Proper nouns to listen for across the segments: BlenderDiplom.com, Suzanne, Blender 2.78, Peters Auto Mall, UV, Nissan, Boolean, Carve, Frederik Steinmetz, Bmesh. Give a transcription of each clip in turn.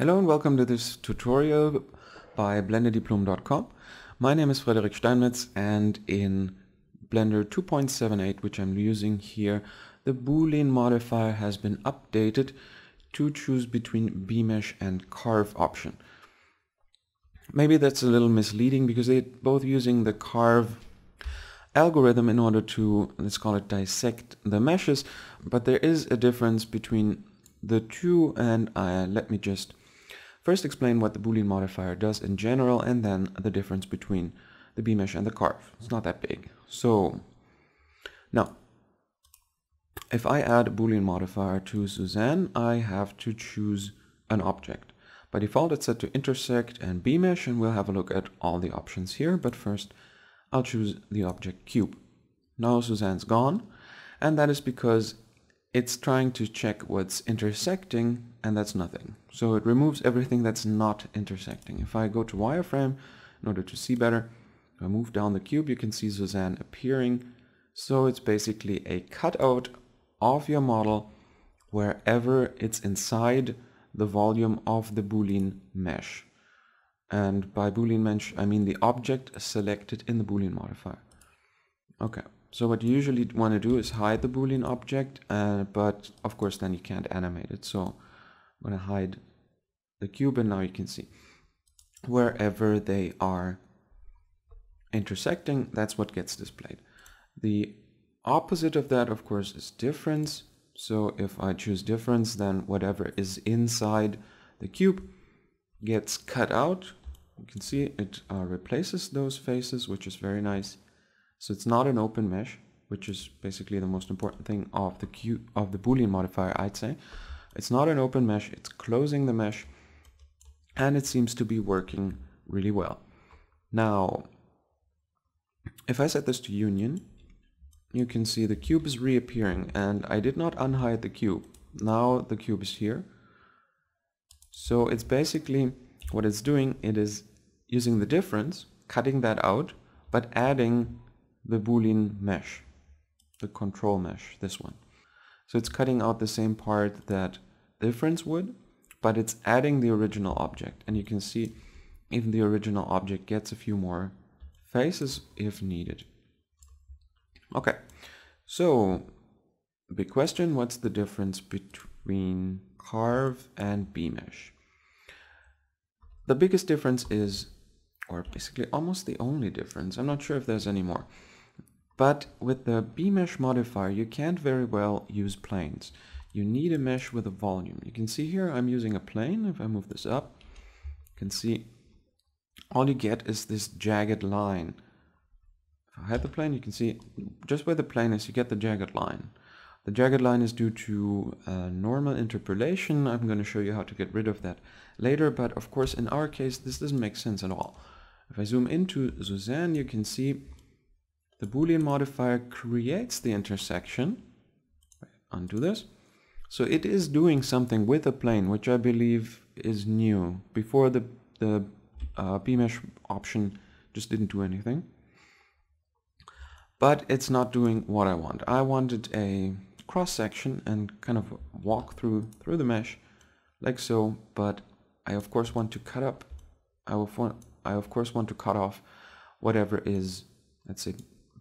Hello and welcome to this tutorial by BlenderDiplom.com. My name is Frederik Steinmetz, and in Blender 2.78, which I'm using here, the Boolean modifier has been updated to choose between Bmesh and Carve option. Maybe that's a little misleading because they're both using the Carve algorithm in order to, let's call it, dissect the meshes, but there is a difference between the two, and let me just first explain what the Boolean modifier does in general, and then the difference between the Bmesh and the Carve. It's not that big. So now, if I add a Boolean modifier to Suzanne, I have to choose an object. By default, it's set to intersect and Bmesh, and we'll have a look at all the options here. But first, I'll choose the object cube. Now Suzanne's gone, and that is because it's trying to check what's intersecting, and that's nothing. So it removes everything that's not intersecting. If I go to wireframe in order to see better, I move down the cube, you can see Suzanne appearing. So it's basically a cutout of your model wherever it's inside the volume of the Boolean mesh. And by Boolean mesh, I mean the object selected in the Boolean modifier. Okay. So what you usually want to do is hide the Boolean object, but of course then you can't animate it. So I'm going to hide the cube, and now you can see wherever they are intersecting, that's what gets displayed. The opposite of that, of course, is difference. So if I choose difference, then whatever is inside the cube gets cut out. You can see it replaces those faces, which is very nice. So it's not an open mesh, which is basically the most important thing of the Boolean modifier, I'd say. It's not an open mesh, it's closing the mesh, and it seems to be working really well. Now, if I set this to union, you can see the cube is reappearing, and I did not unhide the cube. Now the cube is here. So it's basically, what it's doing, it is using the difference, cutting that out, but adding the Boolean mesh, the control mesh, this one. So it's cutting out the same part that difference would, but it's adding the original object. And you can see even the original object gets a few more faces if needed. Okay, so big question, what's the difference between Carve and Bmesh? The biggest difference is, or basically almost the only difference, I'm not sure if there's any more, but with the Bmesh modifier, you can't very well use planes. You need a mesh with a volume. You can see here I'm using a plane. If I move this up, you can see all you get is this jagged line. If I hide the plane, you can see just where the plane is, you get the jagged line. The jagged line is due to normal interpolation. I'm going to show you how to get rid of that later, but of course in our case this doesn't make sense at all. If I zoom into Suzanne, you can see the Boolean modifier creates the intersection. Undo this. So it is doing something with a plane, which I believe is new. Before, the Bmesh option just didn't do anything. But it's not doing what I want. I wanted a cross-section and kind of walk through the mesh, like so, but I of course want to cut up. I of course want to cut off whatever is, let's say,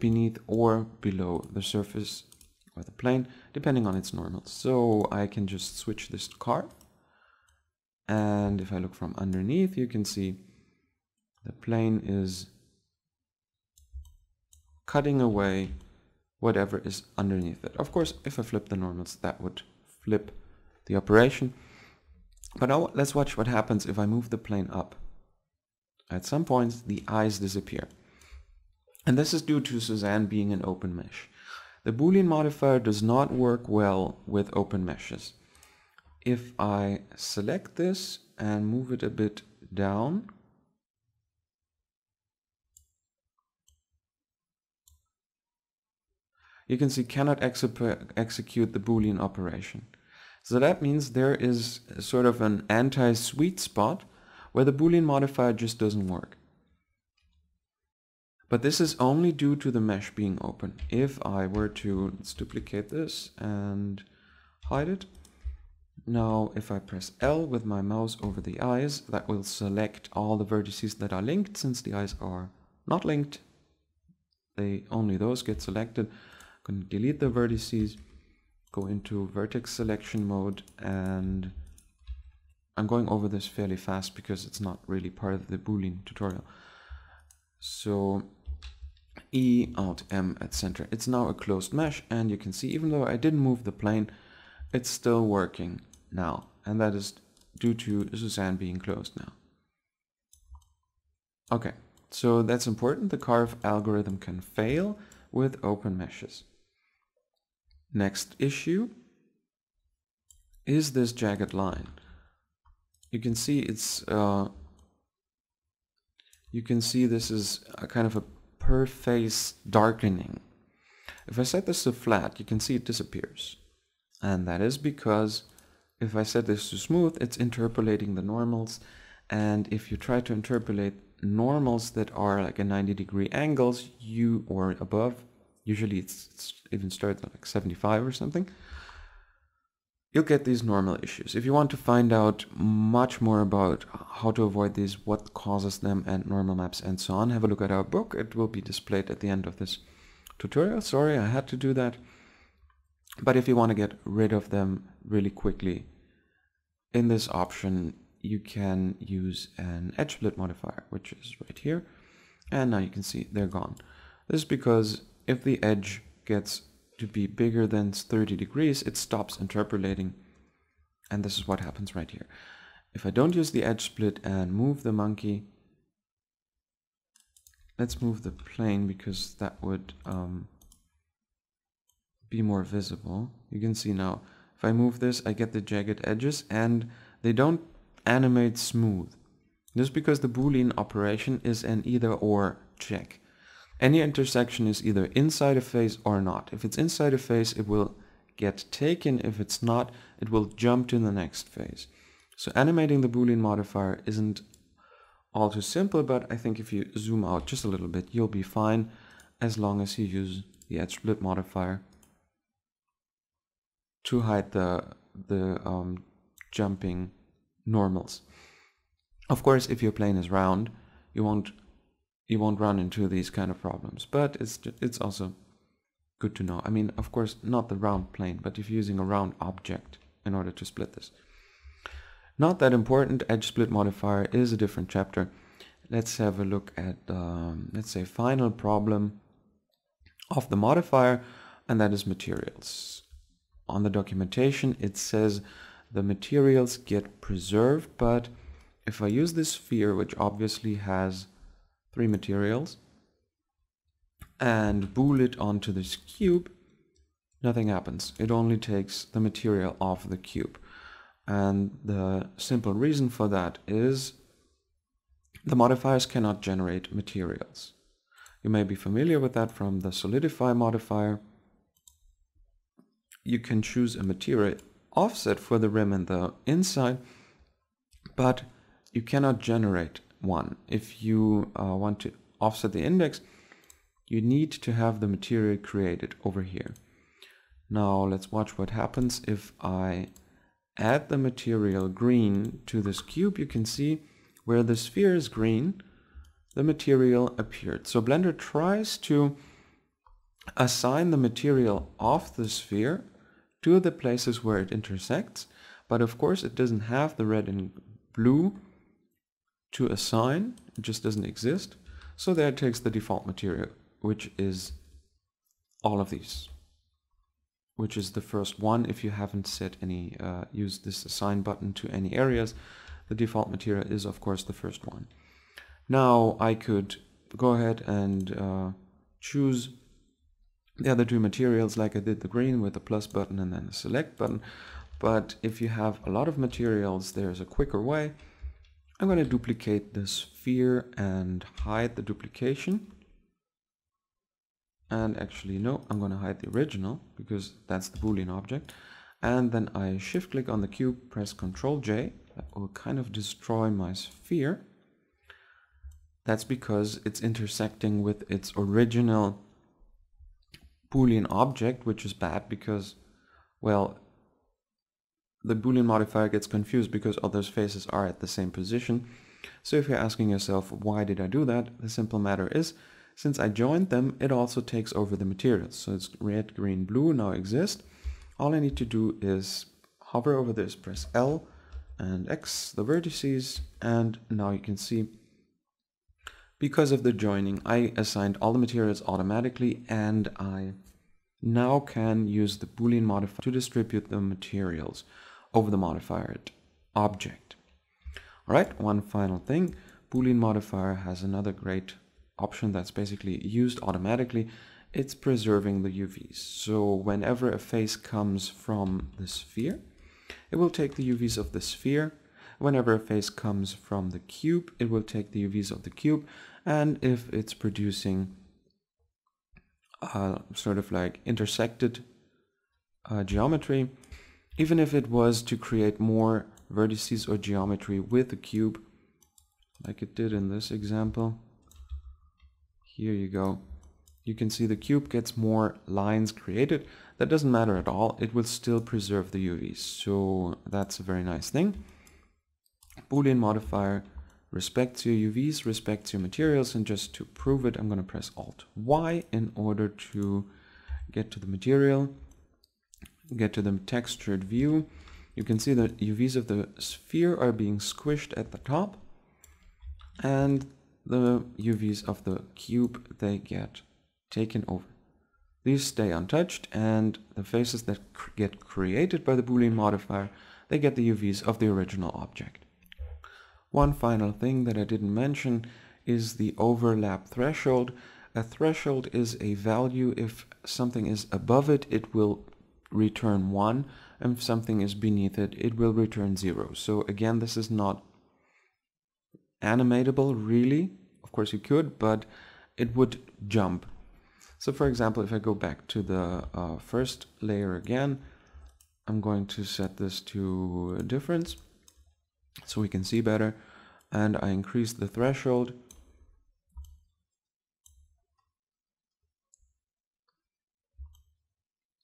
beneath or below the surface or the plane, depending on its normals. So I can just switch this to Carve. And if I look from underneath, you can see the plane is cutting away whatever is underneath it. Of course, if I flip the normals, that would flip the operation. But now let's watch what happens if I move the plane up. At some points, the eyes disappear. And this is due to Suzanne being an open mesh. The Boolean modifier does not work well with open meshes. If I select this and move it a bit down, you can see cannot execute the Boolean operation. So that means there is sort of an anti-sweet spot where the Boolean modifier just doesn't work. But this is only due to the mesh being open. If I were to, let's duplicate this and hide it. Now, if I press L with my mouse over the eyes, that will select all the vertices that are linked. Since the eyes are not linked, only those get selected. I'm going to delete the vertices, go into vertex selection mode, and I'm going over this fairly fast because it's not really part of the Boolean tutorial. So E, Alt, M at center. It's now a closed mesh, and you can see even though I didn't move the plane, it's still working now, and that is due to Suzanne being closed now. Okay, so that's important. The Carve algorithm can fail with open meshes. Next issue is this jagged line. You can see it's this is a kind of a per face darkening. If I set this to flat, you can see it disappears. And that is because if I set this to smooth, it's interpolating the normals. And if you try to interpolate normals that are like a 90-degree angles, you or above, usually it's even starts at like 75 or something, you'll get these normal issues. If you want to find out much more about how to avoid these, what causes them, and normal maps and so on, have a look at our book. It will be displayed at the end of this tutorial. Sorry, I had to do that. But if you want to get rid of them really quickly, in this option you can use an edge split modifier, which is right here, and now you can see they're gone. This is because if the edge gets to be bigger than 30 degrees, it stops interpolating, and this is what happens right here. If I don't use the edge split and move the monkey, let's move the plane because that would be more visible. You can see now, if I move this, I get the jagged edges and they don't animate smooth. This is because the Boolean operation is an either or check. Any intersection is either inside a face or not. If it's inside a face, it will get taken. If it's not, it will jump to the next face. So animating the Boolean modifier isn't all too simple, but I think if you zoom out just a little bit, you'll be fine as long as you use the edge split modifier to hide the jumping normals. Of course, if your plane is round, you won't run into these kind of problems, but it's also good to know. I mean, of course, not the round plane, but if you're using a round object in order to split this. Not that important. Edge split modifier is a different chapter. Let's have a look at let's say final problem of the modifier, and that is materials. On the documentation it says the materials get preserved, but if I use this sphere, which obviously has 3 materials, and bool it onto this cube, nothing happens. It only takes the material off the cube, and the simple reason for that is the modifiers cannot generate materials. You may be familiar with that from the solidify modifier. You can choose a material offset for the rim and the inside, but you cannot generate one. If you want to offset the index, you need to have the material created over here. Now let's watch what happens if I add the material green to this cube. You can see where the sphere is green, the material appeared. So Blender tries to assign the material off the sphere to the places where it intersects, but of course it doesn't have the red and blue to assign, it just doesn't exist. So there it takes the default material, which is all of these, which is the first one. If you haven't set any, used this assign button to any areas, the default material is of course the first one. Now I could go ahead and choose the other 2 materials like I did the green with the plus button and then the select button. But if you have a lot of materials, there's a quicker way. I'm going to duplicate the sphere and hide the duplication. And actually, no, I'm going to hide the original because that's the Boolean object. And then I shift click on the cube, press Ctrl J. That will kind of destroy my sphere. That's because it's intersecting with its original Boolean object, which is bad because, well, the Boolean modifier gets confused because all those faces are at the same position. So if you're asking yourself, why did I do that? The simple matter is, since I joined them, it also takes over the materials. So it's red, green, blue now exist. All I need to do is hover over this, press L and X, the vertices, and now you can see, because of the joining, I assigned all the materials automatically, and I now can use the Boolean modifier to distribute the materials over the modified object. All right, one final thing. Boolean modifier has another great option that's basically used automatically. It's preserving the UVs. So whenever a face comes from the sphere, it will take the UVs of the sphere. Whenever a face comes from the cube, it will take the UVs of the cube. And if it's producing sort of like intersected geometry, even if it was to create more vertices or geometry with the cube, like it did in this example, here you go, you can see the cube gets more lines created. That doesn't matter at all, it will still preserve the UVs. So that's a very nice thing. Boolean modifier respects your UVs, respects your materials, and just to prove it, I'm going to press Alt-Y in order to get to the material, get to the textured view. You can see that UVs of the sphere are being squished at the top, and the UVs of the cube, they get taken over. These stay untouched, and the faces that get created by the Boolean modifier, they get the UVs of the original object. One final thing that I didn't mention is the overlap threshold. A threshold is a value. If something is above it, it will return 1. And if something is beneath it, it will return 0. So again, this is not animatable really. Of course you could, but it would jump. So for example, if I go back to the first layer again, I'm going to set this to difference, so we can see better, and I increase the threshold.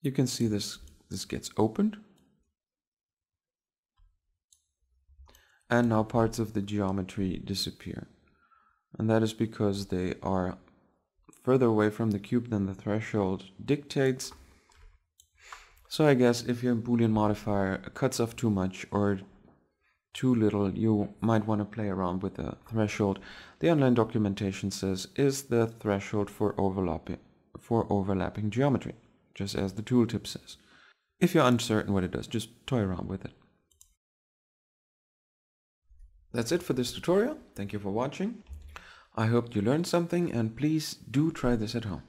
You can see this gets opened, and now parts of the geometry disappear, and that is because they are further away from the cube than the threshold dictates. So I guess if your Boolean modifier cuts off too much or too little, you might want to play around with the threshold. The online documentation says is the threshold for overlapping geometry, just as the tooltip says. If you're uncertain what it does, just toy around with it. That's it for this tutorial. Thank you for watching. I hope you learned something, and please do try this at home.